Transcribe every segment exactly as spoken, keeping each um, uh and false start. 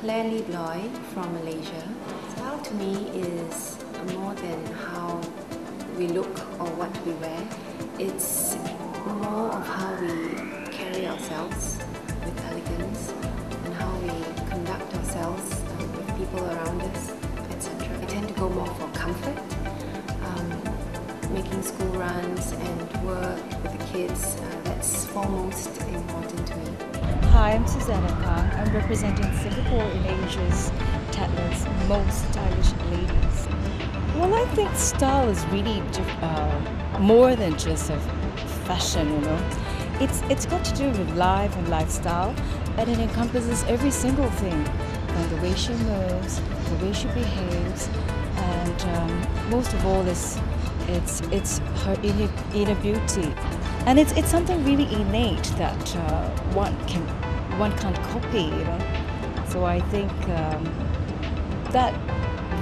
Claire Lee Bloy from Malaysia. Style to me is more than how we look or what we wear. It's more of how we carry ourselves with elegance and how we conduct ourselves with people around us, et cetera. I tend to go more for comfort, um, making school runs and work with the kids. Uh, that's foremost important to me. Hi, I'm Susanna Kang. I'm representing Singapore in Asia's talents, most stylish ladies. Well, I think style is really uh, more than just a fashion, you know. It's, it's got to do with life and lifestyle, and it encompasses every single thing. Like the way she moves, the way she behaves, and um, most of all, it's, it's, it's her inner, inner beauty. And it's, it's something really innate that uh, one, can, one can't copy, you know. So I think um, that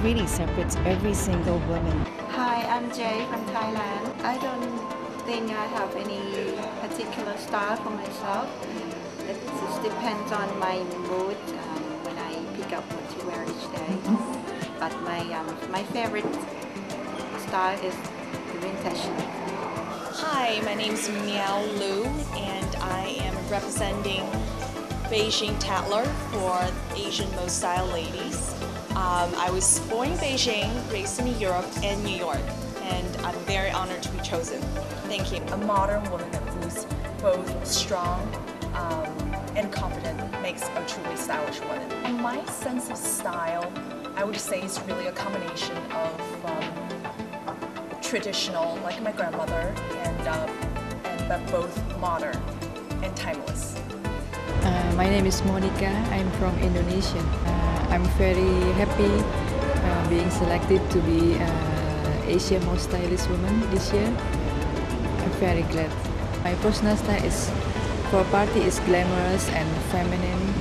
really separates every single woman. Hi, I'm Jay from Thailand. I don't think I have any particular style for myself. It just depends on my mood um, when I pick up what to wear each day. Mm-hmm. But my, um, my favorite style is vintage. Hi, my name is Miao Lu, and I am representing Beijing Tatler for Asian Most Style Ladies. Um, I was born in Beijing, raised in Europe and New York, and I'm very honored to be chosen. Thank you. A modern woman who's both strong um, and confident makes a truly stylish woman. And my sense of style, I would say, is really a combination of um, traditional, like my grandmother, and, um, and but both modern and timeless. Uh, my name is Monica. I'm from Indonesia. Uh, I'm very happy uh, being selected to be uh, Asia's Most Stylish Woman this year. I'm very glad. My personal style is for party is glamorous and feminine.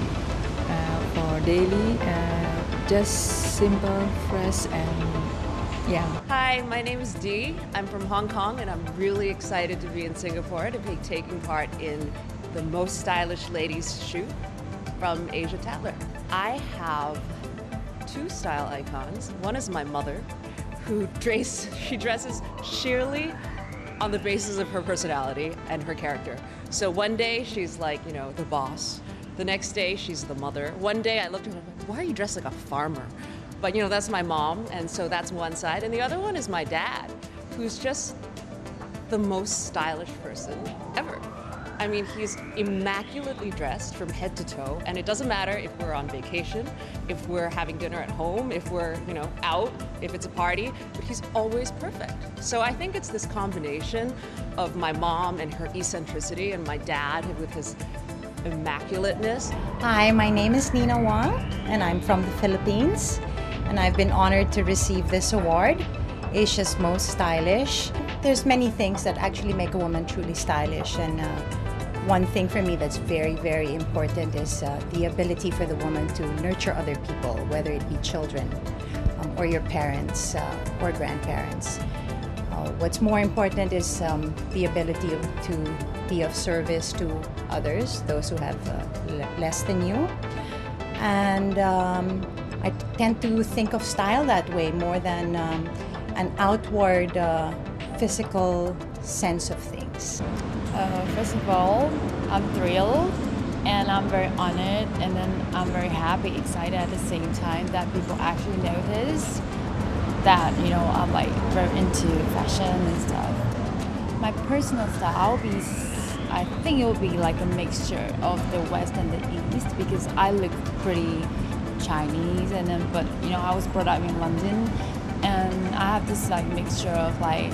Uh, for daily, uh, just simple, fresh, and yeah. Hi, my name is Dee. I'm from Hong Kong, and I'm really excited to be in Singapore to be taking part in the Most Stylish Ladies shoot from Asia Tatler. I have two style icons. One is my mother, who dress, she dresses sheerly on the basis of her personality and her character. So one day she's like, you know, the boss. The next day she's the mother. One day I looked at her and I'm like, why are you dressed like a farmer? But you know, that's my mom, and so that's one side. And the other one is my dad, who's just the most stylish person ever. I mean, he's immaculately dressed from head to toe, and it doesn't matter if we're on vacation, if we're having dinner at home, if we're, you know, out, if it's a party, but he's always perfect. So I think it's this combination of my mom and her eccentricity and my dad with his immaculateness. Hi, my name is Nina Wong, and I'm from the Philippines. And I've been honored to receive this award, Asia's Most Stylish. There's many things that actually make a woman truly stylish, and uh, one thing for me that's very, very important is uh, the ability for the woman to nurture other people, whether it be children um, or your parents uh, or grandparents. Uh, what's more important is um, the ability to be of service to others, those who have uh, less than you. And um, I tend to think of style that way, more than um, an outward uh, physical sense of things. Uh, first of all, I'm thrilled and I'm very honored, and then I'm very happy, excited at the same time that people actually notice that, you know, I'm like very into fashion and stuff. My personal style, I'll be, I think it will be like a mixture of the West and the East, because I look pretty Chinese, and then but you know I was brought up in London, and I have this like mixture of like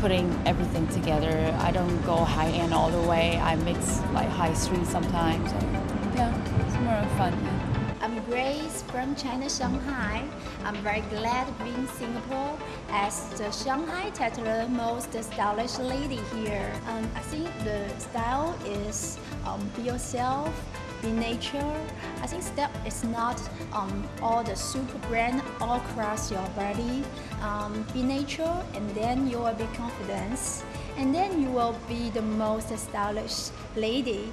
putting everything together. I don't go high end all the way. I mix like high street sometimes. And, yeah, it's more fun. I'm Grace from China, Shanghai. I'm very glad to be in Singapore as the Shanghai Tatler Most Stylish Lady here. Um, I think the style is um, be yourself. In nature, I think style is not um, all the super brand all across your body. Um, be nature, and then you will be confident, and then you will be the most stylish lady.